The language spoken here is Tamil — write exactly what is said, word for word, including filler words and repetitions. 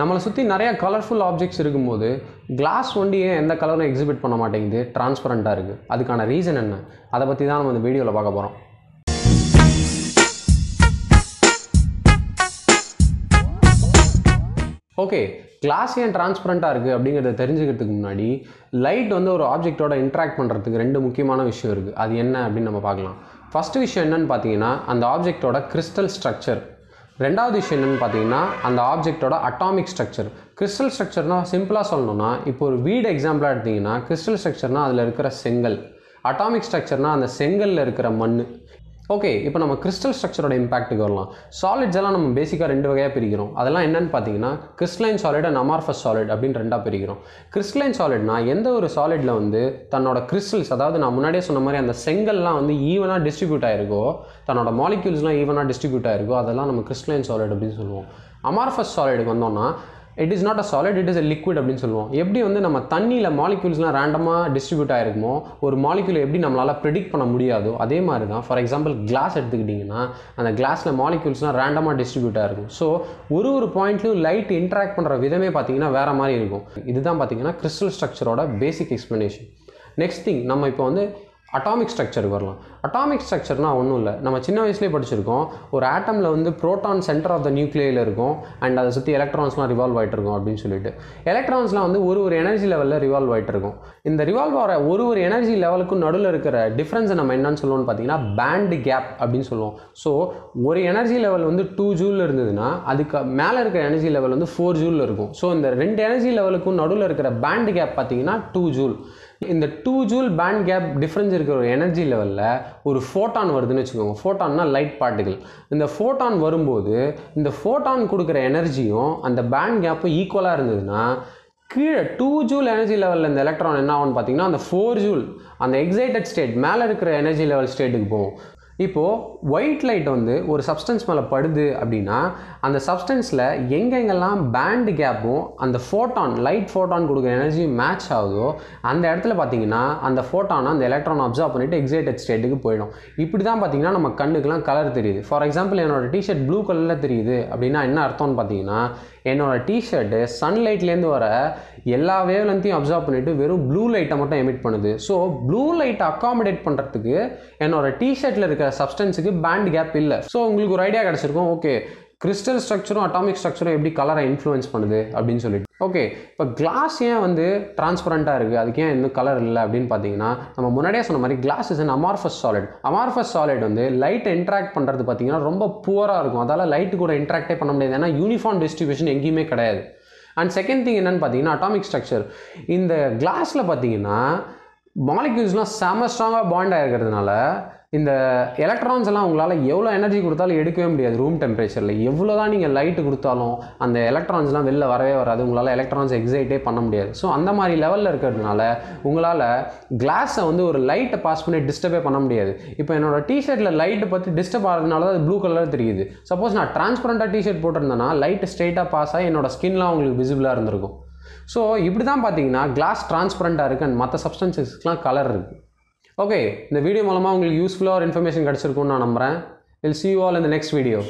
நம்மளை சுற்றி நிறையா கலர்ஃபுல் ஆப்ஜெக்ட்ஸ் இருக்கும்போது கிளாஸ் ஒண்டியே எந்த கலரும் எக்ஸிபிட் பண்ண மாட்டேங்குது, டிரான்ஸ்பரண்ட்டாக இருக்குது. அதுக்கான ரீசன் என்ன, அதை பற்றி தான் நம்ம இந்த வீடியோவில் பார்க்க போகிறோம். ஓகே, கிளாஸ் ஏன் டிரான்ஸ்பரண்ட்டாக இருக்குது அப்படிங்கிறத தெரிஞ்சுக்கிறதுக்கு முன்னாடி லைட் வந்து ஒரு ஆப்ஜெக்டோட இன்ட்ராக்ட் பண்ணுறதுக்கு ரெண்டு முக்கியமான விஷயம் இருக்குது. அது என்ன அப்படின்னு நம்ம பார்க்கலாம். ஃபஸ்ட்டு விஷயம் என்னென்னு பார்த்தீங்கன்னா அந்த ஆப்ஜெக்டோட கிறிஸ்டல் ஸ்ட்ரக்சர். ரெண்டாவது விஷயம் என்னென்னு பார்த்தீங்கன்னா அந்த ஆப்ஜெக்டோட அட்டாமிக் ஸ்ட்ரக்சர். கிறிஸ்டல் ஸ்ட்ரக்சர்னால் சிம்பிளாக சொல்லணும்னா, இப்போ ஒரு வீடு எக்ஸாம்பிளாக எடுத்திங்கன்னா கிறிஸ்டல் ஸ்ட்ரக்சர்னால் அதில் இருக்கிற செங்கல், அட்டாமிக் ஸ்ட்ரக்சர்னால் அந்த செங்கலில் இருக்கிற மண். ஓகே, இப்போ நம்ம கிறிஸ்டல் ஸ்ட்ரக்சரோட இம்பாக்ட்டுக்கு வரலாம். சாலிட்ஸ் எல்லாம் நம்ம பேசிக்காக ரெண்டு வகையாக பிரிக்கிறோம். அதெல்லாம் என்னென்னு பார்த்தீங்கன்னா crystalline solid and amorphous solid அப்படின்னு ரெண்டாக பிரிக்கிறோம். கிறிஸ்டலைன் சாலிட்னா எந்த ஒரு சாலிடில் வந்து தன்னோட கிறிஸ்டல்ஸ், அதாவது நான் முன்னாடியே சொன்ன மாதிரி அந்த செங்கல்லாம் வந்து ஈவனாக டிஸ்ட்ரிபியூட் ஆகிருக்கோ, தன்னோட மாலிக்யூல்ஸ்லாம் ஈவனாக டிஸ்ட்ரிபியூட் ஆகிருக்கோ, அதெல்லாம் நம்ம கிறிஸ்டலைன் சாலிட் அப்படின்னு சொல்லுவோம். அமார்ஃபஸ் சாலிடுக்கு வந்தோம்னா it is not a solid, it is a liquid அப்படின்னு சொல்லுவோம். எப்படி வந்து நம்ம தண்ணியில் மாலிக்யூல்ஸ்லாம் ரேண்டமாக டிஸ்ட்ரிபியூட் ஆகிருக்குமோ, ஒரு மாலிக்யூல் எப்படி நம்மளால் ப்ரெடிக்ட் பண்ண முடியாதோ, அதே மாதிரி தான் ஃபார் எக்ஸாம்பிள் கிளாஸ் எடுத்துக்கிட்டிங்கன்னா அந்த கிளாஸில் மாலிக்யூல்ஸ்லாம் ரேண்டமாக டிஸ்ட்ரிபியூட் ஆகிருக்கும். ஸோ ஒரு ஒரு பாயிண்ட்லையும் லைட் இன்ட்ராக்ட் பண்ணுற விதமே பார்த்திங்கன்னா வேறு மாதிரி இருக்கும். இதுதான் பார்த்திங்கன்னா கிறிஸ்டல் ஸ்ட்ரக்சரோட பேசிக் எக்ஸ்ப்ளனேஷன். நெக்ஸ்ட் திங், நம்ம இப்போ வந்து அட்டாமிக் ஸ்ட்ரக்சருக்கு வரலாம். அட்டாமிக் ஸ்ட்ரக்சர்னால் ஒன்றும் இல்லை, நம்ம சின்ன வயசுலேயே படிச்சிருக்கோம். ஒரு ஆட்டமில் வந்து ப்ரோட்டான் சென்டர் ஆஃப் த நியூக்ளியில் இருக்கும் அண்ட் அதை சுற்றி எலக்ட்ரான்ஸ்லாம் ரிவால்வ் ஆகிட்டு இருக்கும் அப்படின்னு சொல்லிட்டு, எலக்ட்ரான்ஸ்லாம் வந்து ஒரு ஒரு எனர்ஜி லெவலில் ரிவால்வ் ஆகிட்டு இருக்கும். இந்த ரிவால்வ் ஆகிற ஒரு ஒரு எனர்ஜி லெவலுக்கும் நடுவில் இருக்கிற டிஃப்ரென்ஸை நம்ம என்னன்னு சொல்லுவோம்னு பார்த்தீங்கன்னா பேண்ட் கேப் அப்படின்னு சொல்லுவோம். ஸோ ஒரு எனர்ஜி லெவல் வந்து டூ ஜூல் இருந்ததுன்னா அதுக்கு மேலே இருக்கிற எனர்ஜி லெவல் வந்து ஃபோர் ஜூல் இருக்கும். ஸோ இந்த ரெண்டு எனர்ஜி லெவலுக்கும் நடுவில் இருக்கிற பேண்ட் கேப் பார்த்தீங்கன்னா டூ ஜூல். இந்த two joule band gap difference இருக்கிற ஒரு எனர்ஜி லெவலில் ஒரு ஃபோட்டான் வருதுன்னு வச்சுக்கோங்க. ஃபோட்டான்னா லைட் பார்ட்டிகள். இந்த ஃபோட்டான் வரும்போது இந்த ஃபோட்டான் கொடுக்குற எனர்ஜியும் அந்த பேண்ட் கேப்பும் ஈக்குவலாக இருந்ததுன்னா கீழே டூ ஜூல் எனர்ஜி லெவலில் இந்த எலக்ட்ரான் என்ன ஆகும்னு பார்த்தீங்கன்னா அந்த ஃபோர் ஜூல் அந்த எக்ஸைட்டட் ஸ்டேட் மேலே இருக்கிற எனர்ஜி லெவல் ஸ்டேட்டுக்கு போகும். இப்போது ஒயிட் லைட் வந்து ஒரு சப்ஸ்டன்ஸ் மேலே படுது அப்படின்னா அந்த சப்ஸ்டன்ஸில் எங்கெங்கெல்லாம் பேண்ட் கேப்பும் அந்த ஃபோட்டான் லைட் ஃபோட்டான் கொடுக்குற எனர்ஜியும் மேட்ச் ஆகுதோ அந்த இடத்துல பார்த்திங்கன்னா அந்த ஃபோட்டானை அந்த எலக்ட்ரான் அப்சர்வ் பண்ணிவிட்டு எக்ஸைட்டட் ஸ்டேட்டுக்கு போயிடும். இப்படி தான் பார்த்திங்கன்னா நம்ம கண்ணுக்கெலாம் கலர் தெரியுது. ஃபார் எக்ஸாம்பிள் என்னோடய டிஷர்ட் ப்ளூ கலரில் தெரியுது அப்படின்னா என்ன அர்த்தம்னு பார்த்தீங்கன்னா என்னோடய டிஷர்ட்டு சன்லைட்லேருந்து வர எல்லா வேவ் லெந்தையும் அப்சர்வ் பண்ணிவிட்டு வெறும் ப்ளூ லைட்டை மட்டும் எமிட் பண்ணுது. ஸோ ப்ளூ லைட்டை அக்காமடேட் பண்ணுறதுக்கு என்னோடய டிஷர்ட்டில் இருக்கிற சப்ஸ்டன்ஸுக்கு பேண்ட் கேப் இல்லை. ஸோ உங்களுக்கு ஒரு ஐடியா கிடச்சிருக்கும், ஓகே கிறிஸ்டல் ஸ்ட்ரக்சரும் அட்டாமிக் ஸ்ட்ரக்சரும் எப்படி கலரை இன்ஃப்ளூயன்ஸ் பண்ணுது அப்படின்னு சொல்லிட்டு. ஓகே, இப்போ கிளாஸ் ஏன் வந்து டிரான்ஸ்பரண்ட்டாக இருக்குது, அதுக்கு ஏன் இன்னும் கலர் இல்லை அப்படின்னு பார்த்தீங்கன்னா நம்ம முன்னாடியே சொன்ன மாதிரி glass is an amorphous solid. Amorphous solid வந்து லைட்டை இன்ட்ராக்ட் பண்ணுறது பார்த்தீங்கன்னா ரொம்ப புவராக இருக்கும். அதால் லைட்டு கூட இன்ட்ராக்டே பண்ண முடியாது, ஏன்னா யூனிஃபார்ம் டிஸ்ட்ரிபியூஷன் எங்கேயுமே கிடையாது. அண்ட் செகண்ட் திங் என்னென்னு பார்த்தீங்கன்னா அட்டாமிக் ஸ்ட்ரக்சர். இந்த கிளாஸில் பார்த்தீங்கன்னா மாலிக்யூல்ஸ்லாம் செம ஸ்ட்ராங்காக பாண்டாக இருக்கிறதுனால இந்த எலக்ட்ரான்ஸ் எல்லாம் உங்களால் எவ்வளோ எனர்ஜி கொடுத்தாலும் எடுக்கவே முடியாது. ரூம் டெம்பரேச்சரில் எவ்வளோ தான் நீங்கள் லைட்டு கொடுத்தாலும் அந்த எலக்ட்ரான்ஸ்லாம் வெளில வரவே வராது, உங்களால் எலக்ட்ரான்ஸ் எக்ஸைட்டே பண்ண முடியாது. ஸோ அந்த மாதிரி லெவலில் இருக்கிறதுனால உங்களால் கிளாஸை வந்து ஒரு லைட்டை பாஸ் பண்ணி டிஸ்டர்பே பண்ண முடியாது. இப்போ என்னோடய டிஷர்ட்டில் லைட்டை பற்றி டிஸ்டர்ப் ஆகிறதுனால தான் அது ப்ளூ கலரில் தெரியுது. சப்போஸ் நான் டிரான்ஸ்பரண்ட்டாக டிஷர்ட் போட்டிருந்தேன்னா லைட்டு ஸ்ட்ரெயிட்டாக பாஸ் ஆகி என்னோடய ஸ்கின்லாம் உங்களுக்கு விசிபிளாக இருந்திருக்கும். ஸோ இப்படி தான் பார்த்தீங்கன்னா கிளாஸ் டிரான்ஸ்பரண்ட்டாக இருக்குது அண்ட் மற்ற சப்ஸ்டன்சஸ்க்குலாம் கலர் இருக்குது. ஓகே, இந்த வீடியோ மூலமாக உங்களுக்கு யூஸ்ஃபுல்லாக ஒரு இன்ஃபர்மேஷன் கிடச்சிருக்கும்னு நான் நம்புகிறேன். I'll see you all in the next video.